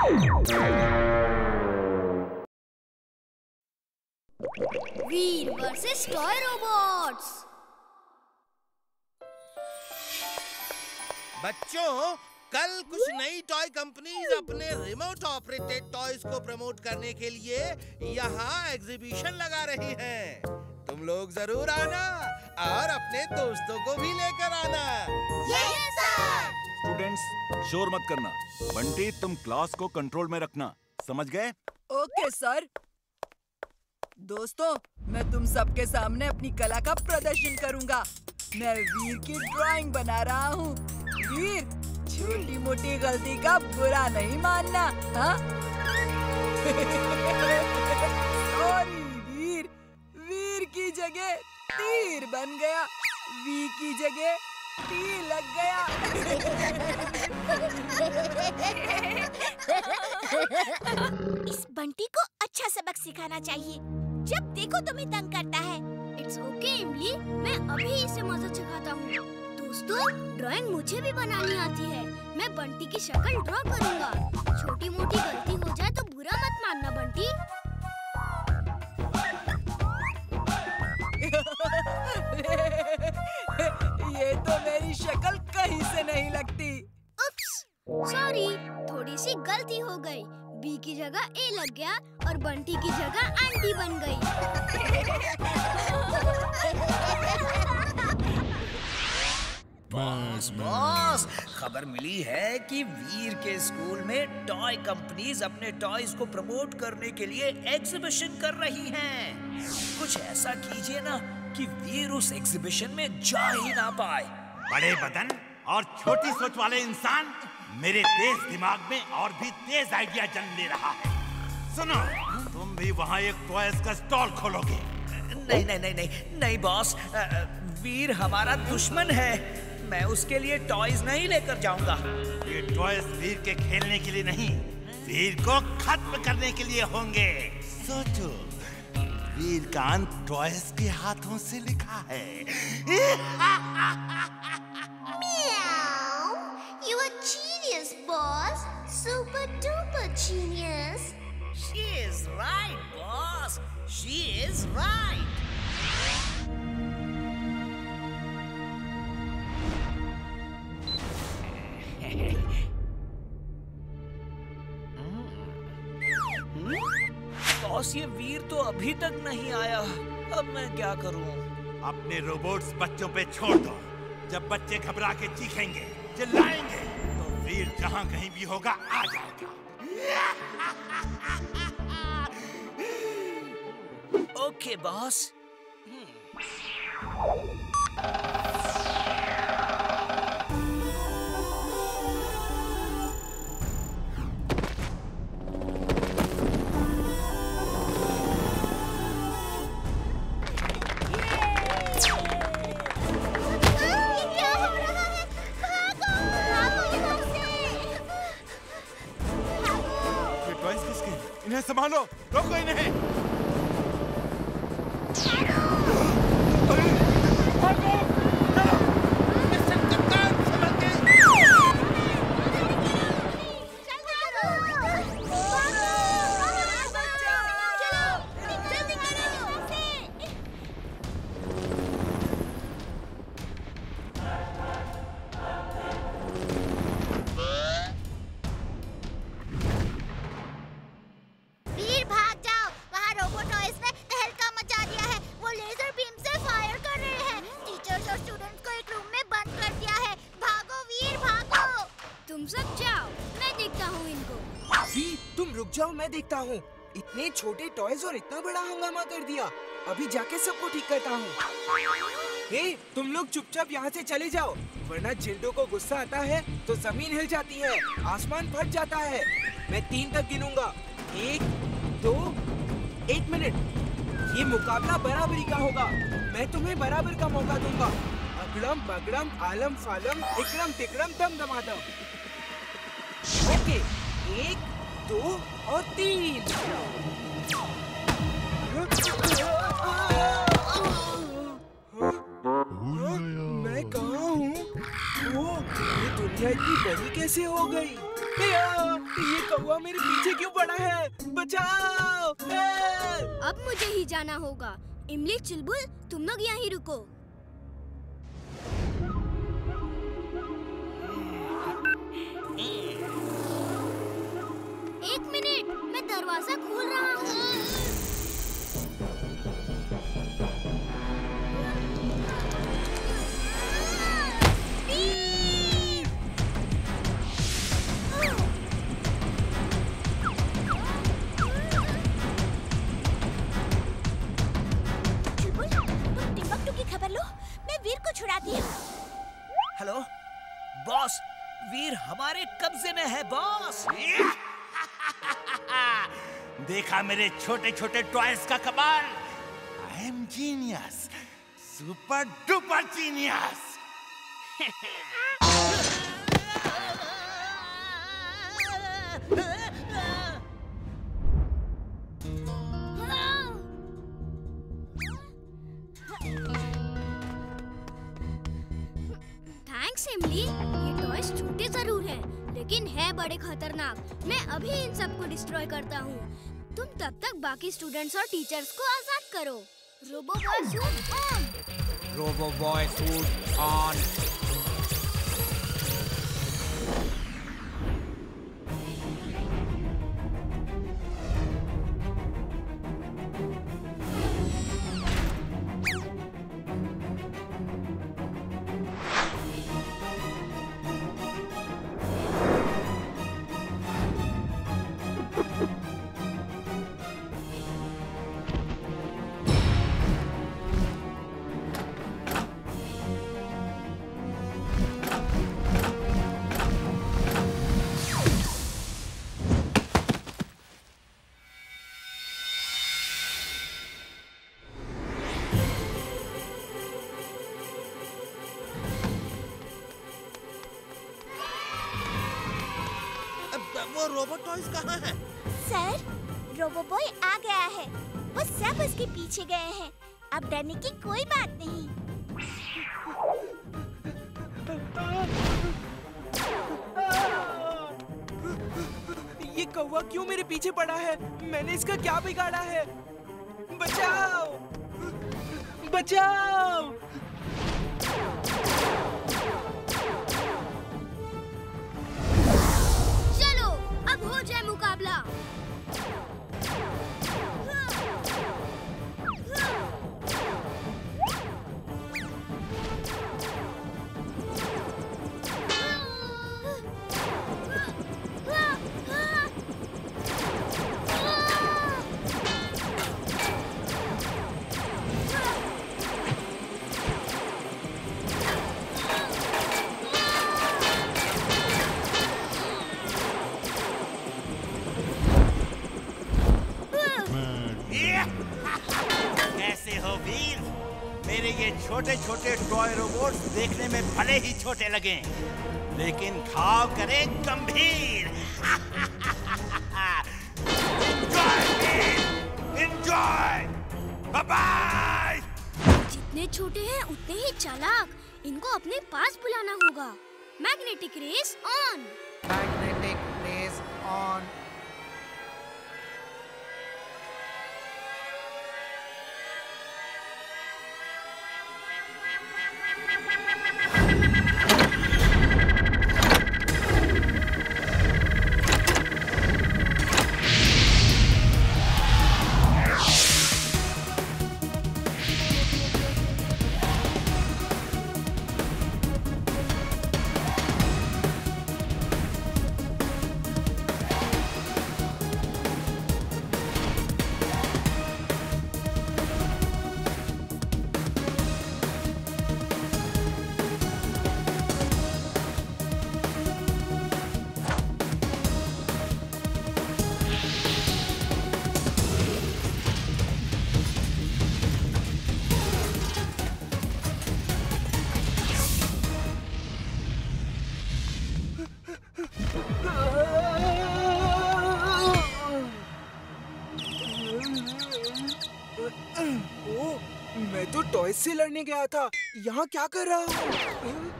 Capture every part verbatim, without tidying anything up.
Vir versus toy robots। बच्चों, कल कुछ नई टॉय कंपनीज अपने रिमोट ऑपरेटेड टॉयज को प्रमोट करने के लिए यहाँ एग्जीबिशन लगा रही हैं। तुम लोग जरूर आना और अपने दोस्तों को भी लेकर आना। Yes sir. स्टूडेंट्स, शोर मत करना। बंटी, तुम क्लास को कंट्रोल में रखना, समझ गए? Okay sir. दोस्तों, मैं तुम सबके सामने अपनी कला का प्रदर्शन करूंगा। मैं वीर की ड्राइंग बना रहा हूँ। वीर, छोटी मोटी गलती का बुरा नहीं मानना, हाँ? सॉरी वीर, वीर की जगह तीर बन गया, वी की जगह तीर लग गया। इस बंटी को अच्छा सबक सिखाना चाहिए। जब देखो तुम्हें तंग करता है। इट्स ओके इमली, मैं अभी इसे मजा चखाता हूँ। दोस्तों, ड्राइंग मुझे भी बनानी आती है। मैं बंटी की शक्ल ड्रॉ करूंगा। छोटी मोटी गलती हो जाए तो बुरा मत मानना बंटी। ये तो मेरी शक्ल कहीं से नहीं लगती। उप्स, सॉरी, थोड़ी सी गलती हो गई। बी की जगह ए लग गया और बंटी की जगह आंटी बन गई। बॉस बॉस, खबर मिली है कि वीर के स्कूल में टॉय कंपनीज अपने टॉयज को प्रमोट करने के लिए एग्जीबिशन कर रही हैं। कुछ ऐसा कीजिए ना कि वीर उस एग्जीबिशन में जा ही ना पाए। बड़े बदन और छोटी सोच वाले इंसान मेरे तेज दिमाग में और भी तेज आइडिया जन्म ले रहा है। सुनो, तुम भी वहाँ एक टॉयज का स्टॉल खोलोगे। नहीं नहीं नहीं नहीं नहीं बॉस, वीर हमारा दुश्मन है। मैं उसके लिए टॉयज नहीं लेकर जाऊंगा। ये टॉयज वीर के खेलने के लिए नहीं, वीर को खत्म करने के लिए होंगे। सोचो, वीर का अंत टॉयज के हाथों से लिखा है। म्याऊ, you are genius boss, super duper genius. She is right boss, she is right. Boss, ये वीर तो अभी तक नहीं आया। अब मैं क्या करूं? अपने रोबोट्स बच्चों पे छोड़ दो। जब बच्चे घबरा के चीखेंगे, चिल्लाएंगे, तो वीर जहां कहीं भी होगा आ जाएगा। Okay boss. संभालो, रोको इन्हें। मैं देखता हूँ, इतने छोटे टॉयज और इतना बड़ा हंगामा कर दिया। अभी जाके सबको ठीक करता हूँ। तुम लोग चुपचाप यहाँ से चले जाओ, वरना चिल्डो को गुस्सा आता है तो जमीन हिल जाती है, आसमान फट जाता है। मैं तीन तक गिनूंगा, एक, दो, एक मिनट। ये मुकाबला बराबरी का होगा। मैं तुम्हें बराबर का मौका दूंगा। अगड़म बगड़म आलम फालम इकड़म तिकड़म दम दमादम। ओके, एक, दो और तीन। मैं कहाँ हूँ? वो ये दुनिया की बड़ी कैसे हो गई? ये कौवा मेरे पीछे क्यों पड़ा है? बचाओ! अब मुझे ही जाना होगा। इमली, चुलबुल, तुम लोग यहाँ ही रुको। एक मिनट, मैं दरवाजा खोल रहा हूँ। हेलो बॉस, वीर हमारे कब्जे में है बॉस। देखा मेरे छोटे छोटे टॉयज का कमाल। I am genius, super duper genius. Imli, ये टॉयज छोटे जरूर हैं, लेकिन है बड़े खतरनाक। मैं अभी इन सबको डिस्ट्रॉय करता हूँ। तुम तब तक बाकी स्टूडेंट्स और टीचर्स को आजाद करो। Robo boy suit on. Robo boy suit on. Robot toys कहाँ है? सर, रोबो बॉय आ गया है। वो सब उसके पीछे गए हैं। अब डरने की कोई बात नहीं। ये कौवा क्यों मेरे पीछे पड़ा है? मैंने इसका क्या बिगाड़ा है? बचाओ! बचाओ! हो जाए मुकाबला। छोटे टॉय रोबोट देखने में भले ही छोटे लगें, लेकिन घाव करें गंभीर। Enjoy, enjoy, bye bye. जितने छोटे हैं उतने ही चालाक। इनको अपने पास बुलाना होगा। Magnetic race on. Magnetic race on. इससे लड़ने गया था, यहाँ क्या कर रहा हूँ?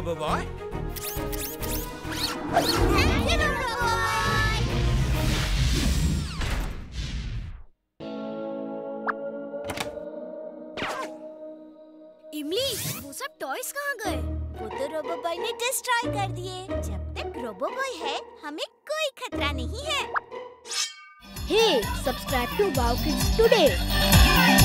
Rubber Boy. Thank you, Rubber Boy. इमली, वो सब टॉयज कहाँ गए? वो तो रोबो बॉय ने डिस्ट्रॉय कर दिए। जब तक रोबो बॉय है, हमें कोई खतरा नहीं है। Hey, subscribe to WowKidz today.